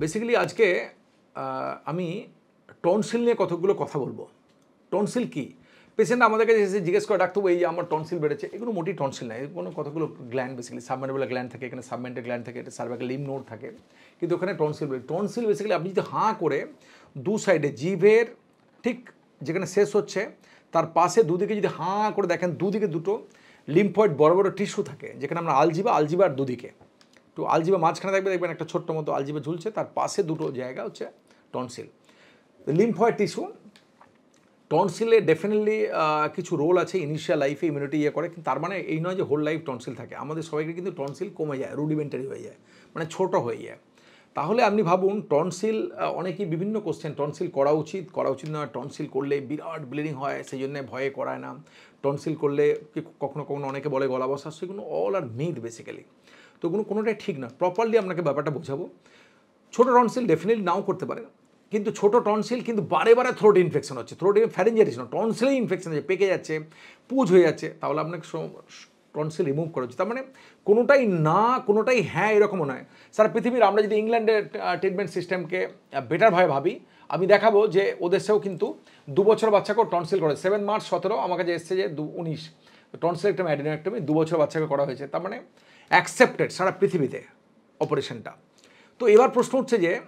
Basically आज के tonsil निये कतगुलो कथा बोलबो। टनसिल कि पेशेंट आमादेर काछे जिज्ञेस करे डाक्टर बाबू एई आमार टनसिल बेड़ेछे, एगुलो मोटी टनसिल ना, एगुलो कतगुलो ग्लैंड बेसिकली सबमार्जिनाल ग्लैंड थाके, एखाने सबमेंटल ग्लैंड थाके, एटा सार्वाइकल लिम्फ नोड थाके, किन्तु ओखाने टनसिल। टनसिल बेसिकली आपनि जोदि हाँ करे दु साइडे जीभेर ठीक जेखाने शेष होच्छे तार पाशे दुदिके जोदि हाँ करे देखें दुदिके दुटो लिम्फয়েড बड़ बड़ टिश्यू थाके, जेखाने आमरा आलजिबा आलजिबार दुदिके तो आलजिबा माझखाने देखबेन देखबेन एकटा छोट्ट मतो आलजिबा झुलछे, तार पाशे दुटो जायगा होच्छे टनसिल। लिम्फয়েড टिश्यू टनसिले डेफिनेटलि किछु रोल आछे, इनिशियल लाइफे इम्यूनिटी इये करे, तार माने एई नय जे होल लाइफ टनसिल थाके। आमादेर सबाइके किन्तु टनसिल कमे जाय, रुडिमेंटारि हये जाय, माने छोटो हये जाय। ताहले आपनि भाबुन टनसिल अनेकेई विभिन्न कोश्चेन टनसिल करा उचित ना, टनसिल करले बिराट ब्लिडिंग हय सेइजन्य भये कराय ना, टनसिल करले कखनो कखनो अनेके बले गला बसा, सेगुलो अल आर मिथ बेसिकलि, तो कोनोटाई ठीक ना। प्रपारलि आपनाके ब्यापारटा बोझाबो। छोटो टनसिल डेफिनेटलि नाओ करते पारे, किन्तु छोटो टनसिल किन्तु बारे बारे थ्रोट इनफेक्शन होच्छे, थ्रोट फैरेंजाइटिस ना टनसिले इनफेक्शन होच्छे, पेके जाच्छे, पुज हो जाच्छे, ताहले आपनाके टनसिल रिमूव करा उचित। तार माने कोनोटाई ना कोनोटाई हाँ एरकम नय। सारा पृथिबीर आमरा जोदि इंग्लैंडेर ट्रिटमेंट सिस्टेम के बेटार भावे भाबी, आमि देखाबो जे ओदेर सेও किन्तु 2 बछर बाच्चाके टनसिल करे। 7 मार्च 17 आमार काछे एसेছে जे 19 टनसिलेक्टमी एडिनेक्टमी 2 बछर बाच्चाके करा हयेছে, तार माने एक्सेप्टेड सारा पृथिबीते अपारेशनटा। तो एबार प्रश्न होच्छे जे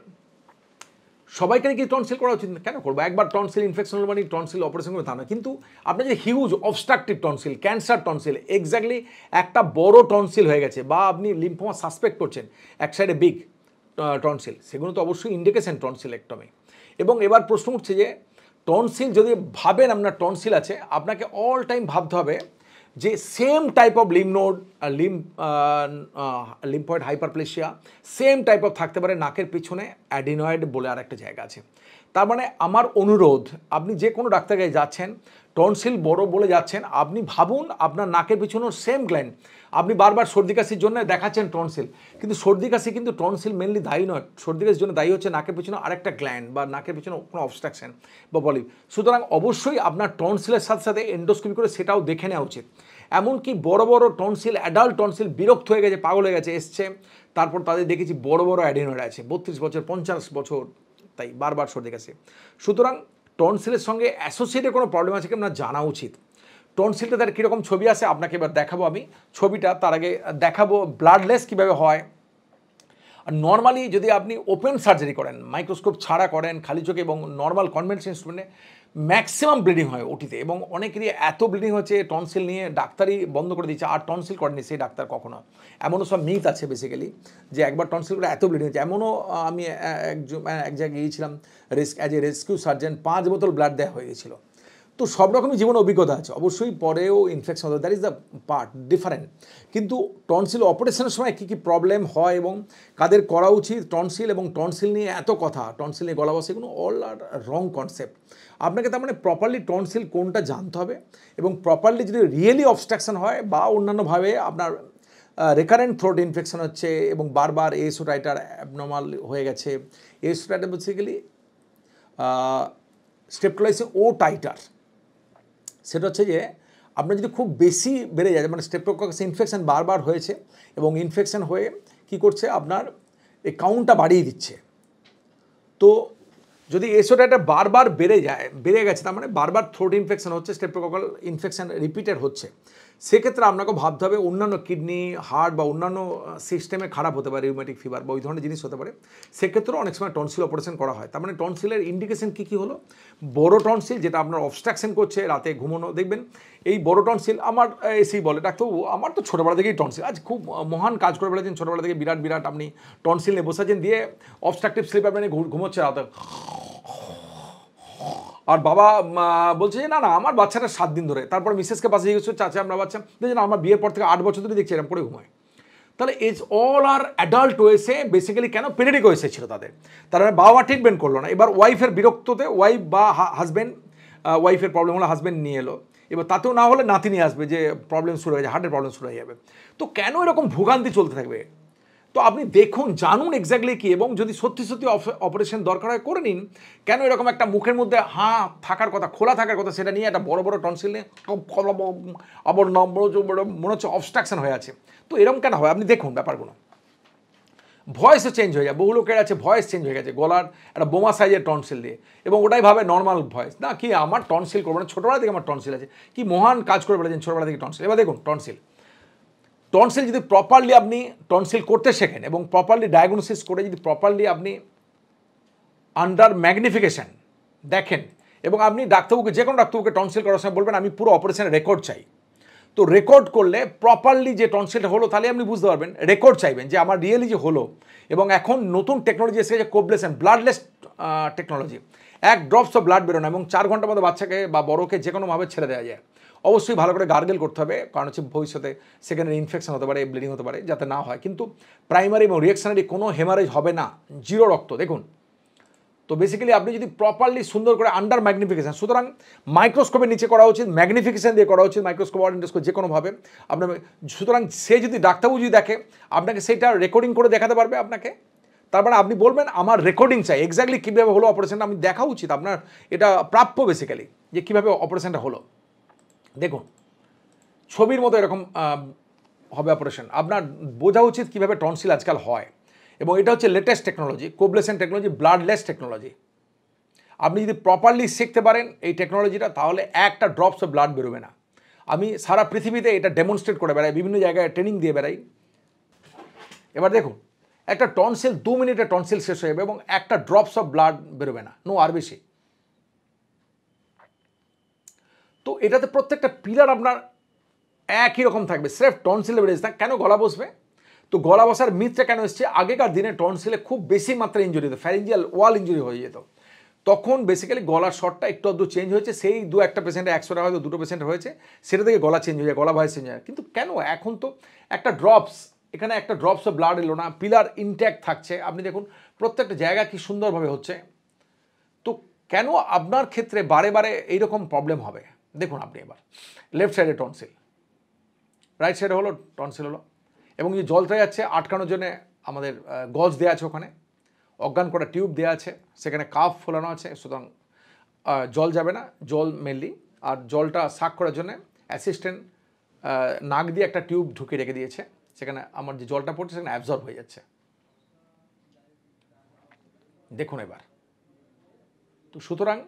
सबाइकारे कि टनसिल करा उचित? केन करब? एकबार टनसिल इनफेक्शन हलो माने टनसिल अपारेशन करे ता ना, किन्तु आपनि जे huge obstructive tonsil, cancer tonsil, exactly एकटा बड़ो टनसिल हये गेछे बा आपनि लिम्फोमा सस्पेक्ट करछेन, एक साइडे बिग टनसिल, सेगुलो तो अवश्य इंडिकेशन टनसिलेक्टमी। एबं एबार प्रश्न उठछे जे टनसिल जोदि भाबेन आपनार टनसिल आछे, आपनाके अल टाइम भाबते हबे जे same type of lymph node lymphoid hyperplasia same type of थाकते पारे, नाकेर पिछने एडिनয়েড बोले आरेकटा जायगा आछे। तार माने आमार अनुरोध आपनि जे कोनो डाक्तार काছে যাচ্ছেন टनसिल बड़ो बोले যাচ্ছেন, আপনি ভাবুন আপনার নাকের পিছনেও সেম গ্ল্যান্ড। আপনি বারবার সর্দি কাশির জন্য দেখাচ্ছেন টনসিল, কিন্তু সর্দি কাশি কিন্তু টনসিল মেইনলি দায়ী নয়, সর্দি কাশির জন্য দায়ী হচ্ছে নাকের পিছনে আরেকটা গ্ল্যান্ড বা নাকের পিছনে কোনো অবস্ট্রাকশন বা পলিপ। সুতরাং অবশ্যই আপনার টনসিলের সাথে সাথে এন্ডোস্কোপি করে সেটাও দেখে নেওয়া উচিত। এমনকি বড় বড় টনসিল অ্যাডাল্ট টনসিল বিরক্ত হয়ে গেছে, পাগল হয়ে গেছে এসছে, তারপর তাদের দেখেছি বড় বড় অ্যাডিনয়েড আছে 32 বছর 50 বছর, তাই বারবার সর্দি কাশি। সুতরাং টনসিলের সঙ্গে অ্যাসোসিয়েটেড কোনো প্রবলেম আছে কি না জানা উচিত। টনসিলটা তার কীরকম ছবি আছে আপনাকে এবার দেখাবো, আমি ছবিটা তার আগে দেখাবো ব্লাডলেস কীভাবে হয়। আর নর্মালি যদি আপনি ওপেন সার্জারি করেন, মাইক্রোস্কোপ ছাড়া করেন, খালি চোখে এবং নর্মাল কনভেনশনাল ইনস্ট্রুমেন্টে ম্যাক্সিমাম ব্লিডিং হয় ওটিতে, এবং অনেকেরই এত ব্লিডিং হচ্ছে টনসিল নিয়ে ডাক্তারই বন্ধ করে দিচ্ছে, আর টনসিল করেনি সেই ডাক্তার কখনো। এমনও সব মিথ আছে বেসিক্যালি যে একবার টনসিল করে এত ব্লিডিং হচ্ছে। এমনও আমি এক জায়গায় গিয়েছিলাম অ্যাজ এ রেস্কিউ সার্জন, 5 বোতল ব্লাড দেওয়া হয়ে গেছিলো। তো সব রকমই জীবনে অভিজ্ঞতা আছে, অবশ্যই পরেও ইনফেকশন হতো, that is the part different. কিন্তু টনসিল অপারেশনের সময় কী কী প্রবলেম হয় এবং কাদের করা উচিত টনসিল, এবং টনসিল নিয়ে এত কথা, টনসিল নিয়ে গলা বসে, এগুলো অল আর রং কনসেপ্ট। আপনাকে তার মানে প্রপারলি টনসিল কোনটা জানতে হবে, এবং প্রপারলি যদি রিয়েলি অবস্ট্রাকশন হয় বা অন্যান্যভাবে আপনার রেকারেন্ট থ্রোট ইনফেকশন হচ্ছে এবং বারবার এসোটাইটার অ্যাবনর্মাল হয়ে গেছে। এসোটাইটার বেসিক্যালি স্ট্রেপ্টোলাইসিস ও টাইটার, সেটা হচ্ছে যে আপনার যদি খুব বেশি বেড়ে যায়, মানে স্ট্রেপ্টোকক্স ইনফেকশন বারবার হয়েছে এবং ইনফেকশন হয়ে কি করছে আপনার এই কাউন্টটা বাড়িয়ে দিচ্ছে। তো যদি এসোটাইটার বারবার বেড়ে যায়, বেড়ে গেছে, তার মানে বারবার থ্রোট ইনফেকশন হচ্ছে, স্ট্রেপ্টোকক্যাল ইনফেকশন রিপিটেড হচ্ছে, সেক্ষেত্রে আপনাকে ভাবতে হবে অন্যান্য কিডনি, হার্ট বা অন্যান্য সিস্টেমে খারাপ হতে পারে, রিউম্যাটিক ফিভার বা ওই ধরনের জিনিস হতে পারে, সেক্ষেত্রেও অনেক সময় টনসিল অপারেশন করা হয়। তার মানে টনসিলের ইন্ডিকেশন কী কী হলো? বড় টনসিল যেটা আপনার অবস্ট্রাকশন করছে, রাতে ঘুমোনো দেখবেন এই বড় টনসিল। আমার এসেই বলে ডাক্তারবাবু আমার তো ছোটোবেলা থেকেই টনসিল, আজ খুব মহান কাজ করে বলেছেন, ছোটোবেলা থেকে বিরাট বিরাট আপনি টনসিল নিয়ে বসেছেন, দিয়ে অবস্ট্রাকটিভ স্লিপ আপনি ঘুমোচ্ছে রাতে, আর বাবা বলছে যে না না আমার বাচ্চাটা 7 দিন ধরে, তারপর মিসেসকে পাশে জিজ্ঞেস করছে চাচা আমরা বাচ্চা দেখছি না, আমার বিয়ের পর থেকে 8 বছর ধরে দেখছি এরকম করে ঘুমায়। তাহলে ইজ অল আর অ্যাডাল্ট ওয়েসে বেসিক্যালি, কেন পেরিডিক ওয়েসে ছিল তাদের, তার মানে বাবা ট্রিটমেন্ট করলো না, এবার ওয়াইফের বিরক্ততে ওয়াইফ বা হাজব্যান্ড, ওয়াইফের প্রবলেম হলো হাজব্যান্ড নিয়ে এলো, এবার তাতেও না হলে নাতি নিয়ে আসবে, যে প্রবলেম শুরু হয়ে যায়, হার্টের প্রবলেম শুরু হয়ে যাবে। তো কেন এরকম ভোগান্তি চলতে থাকবে? তো আপনি দেখুন, জানুন এক্স্যাক্টলি কী, এবং যদি সত্যি সত্যি অপারেশন দরকার হয় করে নিন। কেন এরকম একটা মুখের মধ্যে হাঁ থাকার কথা, খোলা থাকার কথা, সেটা নিয়ে একটা বড় বড় টনসিল নিয়ে আবার নম্বর মনে হচ্ছে অবস্ট্রাকশন হয়ে আছে, তো এরকম কেন হয়? আপনি দেখুন ব্যাপারগুলো। ভয়েসও চেঞ্জ হয়ে যায়। বহু লোকের আছে ভয়েস চেঞ্জ হয়ে গেছে গলার একটা বোমা সাইজের টনসিল দিয়ে, এবং ওটাই ভাবে নর্মাল ভয়েস না কি আমার টনসিল করবো না, ছোটোবেলা থেকে আমার টনসিল আছে, কি মহান কাজ করে বেড়েছেন ছোটোবেলা থেকে টনসিল। এবার দেখুন টনসিল টনসিল যদি প্রপারলি আপনি টনসিল করতে শেখেন এবং প্রপারলি ডায়াগনোসিস করে যদি প্রপারলি আপনি আন্ডার ম্যাগনিফিকেশান দেখেন এবং আপনি ডাক্তারবাবুকে যে কোনো ডাক্তারবাবুকে টনসিল করার সময় বলবেন আমি পুরো অপারেশনের রেকর্ড চাই, তো রেকর্ড করলে প্রপারলি যে টনসিলটা হলো তাহলে আপনি বুঝতে পারবেন, রেকর্ড চাইবেন যে আমার রিয়েলি যে হলো। এবং এখন নতুন টেকনোলজি এসে গেছে কোবলেশন, ব্লাডলেস টেকনোলজি, এক ড্রপস অফ ব্লাড বেরোনো এবং 4 ঘন্টার মধ্যে বাচ্চাকে বা বড়োকে যে কোনোভাবে ছেড়ে দেওয়া যায়। অবশ্যই ভালো করে গার্গেল করতে হবে, কারণ হচ্ছে ভবিষ্যতে সেখানে ইনফেকশন হতে পারে, ব্লিডিং হতে পারে, যাতে না হয়। কিন্তু প্রাইমারি এবং রিয়াকশনারি কোনো হেমারেজ হবে না, জিরো রক্ত। দেখুন তো বেসিক্যালি আপনি যদি প্রপারলি সুন্দর করে আন্ডার ম্যাগনিফিকেশান, সুতরাং মাইক্রোস্কোপের নিচে করা উচিত, ম্যাগনিফিকেশান দিয়ে করা উচিত, মাইক্রোস্কোপ আর ইন্ডোস্কোপ যে কোনোভাবে আপনার। সুতরাং সে যদি ডাক্তারবাবু যদি দেখে আপনাকে সেটা রেকর্ডিং করে দেখাতে পারবে আপনাকে, তারপরে আপনি বলবেন আমার রেকর্ডিং চাই এক্স্যাক্টলি কীভাবে হলো অপারেশনটা, আমি দেখা উচিত আপনার, এটা প্রাপ্য বেসিক্যালি যে কীভাবে অপারেশনটা হলো। দেখুন ছবির মতো এরকম হবে অপারেশন, আপনার বোঝা উচিত কীভাবে টনসিল আজকাল হয়। এবং এটা হচ্ছে latest technology, coblation technology, bloodless technology. আপনি যদি প্রপারলি শিখতে পারেন এই টেকনোলজিটা, তাহলে একটা ড্রপস অফ ব্লাড বেরোবে না। আমি সারা পৃথিবীতে এটা ডেমনস্ট্রেট করে বেড়াই, বিভিন্ন জায়গায় ট্রেনিং দিয়ে বেড়াই। এবার দেখুন একটা টনসিল 2 মিনিটে টনসিল শেষ হয়ে যাবে এবং একটা ড্রপস অফ ব্লাড বেরোবে না, নো আর বেশি। তো এটাতে প্রত্যেকটা পিলার আপনার একই রকম থাকবে, স্রেফ টনসিলে বেড়েছে না। কেন গলা বসবে? তো গলা বসার মিথটা কেন এসছে? আগেকার দিনে টনসিলে খুব বেশি মাত্রায় ইঞ্জুরি হতো, ফ্যারিঞ্জিয়াল ওয়াল ইঞ্জুরি হয়ে যেত, তখন বেসিক্যালি গলার শটটা একটু আধটু চেঞ্জ হয়েছে। সেই 2-1টা পেশেন্টে 100টা হয়তো 2টো পেশেন্ট হয়েছে, সেটা থেকে গলা চেঞ্জ হয়ে যায়, গলা ভয়েস চেঞ্জ হয়। কিন্তু কেন? এখন তো একটা ড্রপস, এখানে একটা ড্রপস অফ ব্লাড এলো না, পিলার ইনট্যাক্ট থাকছে। আপনি দেখুন প্রত্যেকটা জায়গা কি সুন্দরভাবে হচ্ছে। তো কেন আপনার ক্ষেত্রে বারে বারে এইরকম প্রবলেম হবে? দেখুন আপনি এবার লেফট সাইডে টনসিল, রাইট সাইডে হলো টনসিল হলো, এবং যে জলটা যাচ্ছে আটকানোর জন্যে আমাদের গজ দেওয়া আছে, ওখানে অজ্ঞান করা টিউব দেওয়া আছে, সেখানে কাফ ফোলানো আছে, সুতরাং জল যাবে না, জল মেনলি। আর জলটা সাক করার জন্যে অ্যাসিস্ট্যান্ট নাক দিয়ে একটা টিউব ঢুকিয়ে রেখে দিয়েছে, সেখানে আমার যে জলটা পড়ছে সেখানে অ্যাবজর্ব হয়ে যাচ্ছে। দেখুন এবার তো, সুতরাং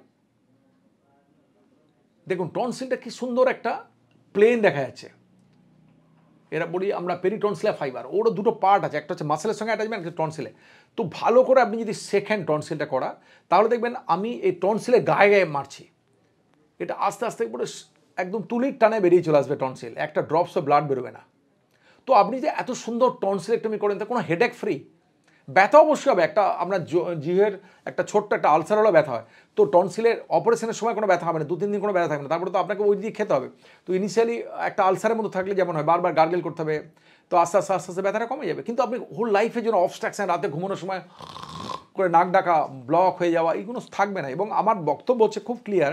দেখুন টনসিলটা কি সুন্দর একটা প্লেন দেখা যাচ্ছে। এরা বলি আমরা পেরিটনসিলা ফাইবার, ওরও 2টো পার্ট আছে, একটা হচ্ছে মাসেলের সঙ্গে অ্যাটাচমেন্ট, একটা টনসিলে। তো ভালো করে আপনি যদি শেখেন টনসিলটা করা, তাহলে দেখবেন আমি এই টনসিলে গায়ে গায়ে মারছি, এটা আস্তে আস্তে করে একদম তুলির টানে বেরিয়ে চলে আসবে টনসিল, একটা ড্রপসও ব্লাড বেরোবে না। তো আপনি যে এত সুন্দর টনসিলেক্টমি করেন, তা কোনো হেডেক ফ্রি, ব্যথা অবশ্যই হবে, একটা আপনার জিহের একটা ছোট্ট একটা আলসার হলেও ব্যথা হয়। তো টনসিলের অপারেশনের সময় কোনো ব্যথা হবে না, 2-3 দিন কোনো ব্যথা থাকবে না, তারপরে তো আপনাকে ওই দিয়ে খেতে হবে। তো ইনিশিয়ালি একটা আলসারের মতো থাকলে যেমন হয়, বারবার গার্গেল করতে হবে, তো আস্তে আস্তে আস্তে আস্তে ব্যথাটা কমে যাবে। কিন্তু আপনি হোল লাইফের জন্য অবস্ট্রাকশন, রাতে ঘুমানোর সময় করে নাক ডাকা, ব্লক হয়ে যাওয়া, এইগুলো থাকবে না। এবং আমার বক্তব্য হচ্ছে খুব ক্লিয়ার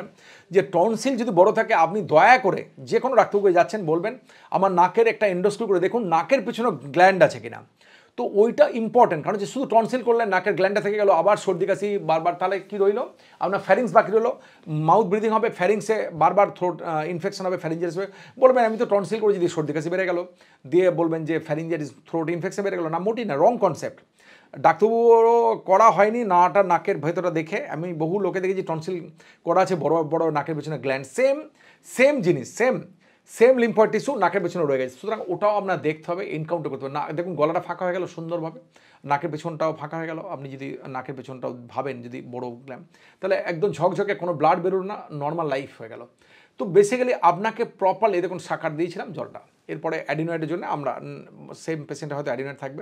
যে টনসিল যদি বড় থাকে, আপনি দয়া করে যে কোনো ডাক্তারকে যাচ্ছেন বলবেন আমার নাকের একটা এন্ডোস্কোপি করে দেখুন নাকের পিছনে গ্ল্যান্ড আছে কিনা। তো ওইটা ইম্পর্টেন্ট, কারণ যে শুধু টনসিল করলে নাকের গ্ল্যান্ডটা থেকে গেলো, আবার সর্দি কাশি বারবার, তাহলে কী রইলো আপনার? ফ্যারিংস বাকি রইলো, মাউথ ব্রিদিং হবে, ফ্যারিংসে বারবার থ্রোট ইনফেকশন হবে, ফ্যারিঞ্জাইটিস হবে। বলবেন আমি তো টনসিল করে যদি সর্দি কাশি বেড়ে গেলো, দিয়ে বলবেন যে ফ্যারিঞ্জাইটিস থ্রোট ইনফেকশন বেড়ে গেলো, না মোটেই না, রং কনসেপ্ট। ডাক্তারবাবুরও করা হয়নি নাটা, নাকের ভেতরটা দেখে আমি বহু লোকে দেখেছি টনসিল করা আছে, বড় বড় নাকের পেছনে গ্ল্যান্ড, সেম জিনিস, সেম লিম্ফয়েড টিস্যু নাকের পেছনে রয়ে গেছে। সুতরাং ওটাও আপনার দেখতে হবে, এনকাউন্টার করতে হবে না। দেখুন গলাটা ফাঁকা হয়ে গেল সুন্দরভাবে, নাকের পেছনটাও ফাঁকা হয়ে গেল। আপনি যদি নাকের পেছনটাও ভাবেন যদি বড় গ্ল্যাম, তাহলে একদম ঝকঝকে, কোনো ব্লাড বেরোলো না, নর্মাল লাইফ হয়ে গেল। তো বেসিক্যালি আপনাকে প্রপারলি, দেখুন সাকার দিয়েছিলাম জলটা, এরপরে অ্যাডিনয়েডের জন্য আমরা সেম পেশেন্টটা হয়তো অ্যাডিনয়েড থাকবে,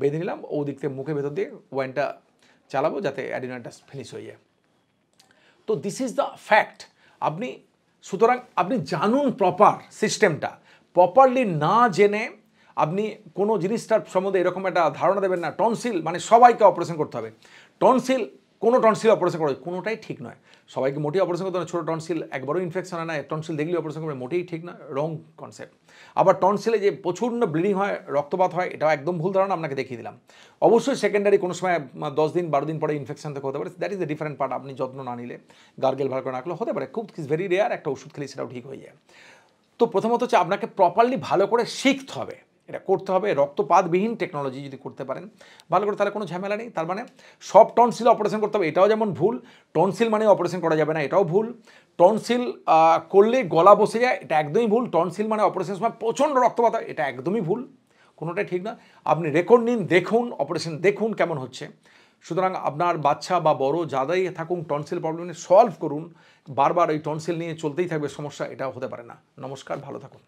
বেঁধে নিলাম, ও দিক থেকে মুখে ভেতর দিয়ে ওয়াইনটা চালাবো যাতে অ্যাডিনয়েডটা ফিনিশ হয়ে যায়। তো দিস ইজ দ্য ফ্যাক্ট। আপনি সুতরাং আপনি জানুন প্রপার সিস্টেমটা, প্রপারলি না জেনে আপনি কোনো জিনিসটার সম্বন্ধে এরকম একটা ধারণা দেবেন না। টনসিল মানে সবাইকে অপারেশন করতে হবে, টনসিল কোনো টনসিল অপারেশন করা কোনোটাই ঠিক নয়, সবাইকে মোটেই অপারেশন করতে হবে। ছোটো টনসিল একবারও ইনফেকশন হয় না, টনসিল দেখলে অপারেশন করবে, মোটেই ঠিক না, রং কনসেপ্ট। আবার টনসিলে যে প্রচণ্ড ব্লিডিং হয়, রক্তপাত হয়, এটাও একদম ভুল ধারণা, আপনাকে দেখিয়ে দিলাম। অবশ্যই সেকেন্ডারি কোনো সময় 10-12 দিন পরে ইনফেকশন থেকে হতে পারে, that is the different part. আপনি যত্ন না নিলে, গার্গেল ভালো করে রাখলে হতে পারে, খুব ইজ ভেরি রেয়ার, একটা ওষুধ খেলে সেটাও ঠিক হয়ে যায়। তো প্রথমত হচ্ছে আপনাকে প্রপারলি ভালো করে শিখতে হবে এটা করতে হবে রক্তপাতবিহীন টেকনোলজি যদি করতে পারেন ভালো করে তাহলে কোনো ঝামেলা নেই। তার মানে সব টনসিল অপারেশন করতে হবে এটাও যেমন ভুল, টনসিল মানে অপারেশন করা যাবে না এটাও ভুল, টনসিল করলে গলা বসে যায় এটা একদমই ভুল, টনসিল মানে অপারেশনের সময় প্রচণ্ড রক্তপাত হয় এটা একদমই ভুল, কোনোটাই ঠিক না। আপনি রেকর্ড নিন, দেখুন অপারেশন দেখুন কেমন হচ্ছে। সুতরাং আপনার বাচ্চা বা বড় যারাই থাকুন টনসিল প্রবলেম সলভ করুন, বারবার ওই টনসিল নিয়ে চলতেই থাকবে সমস্যা, এটাও হতে পারে না। নমস্কার, ভালো থাকুন।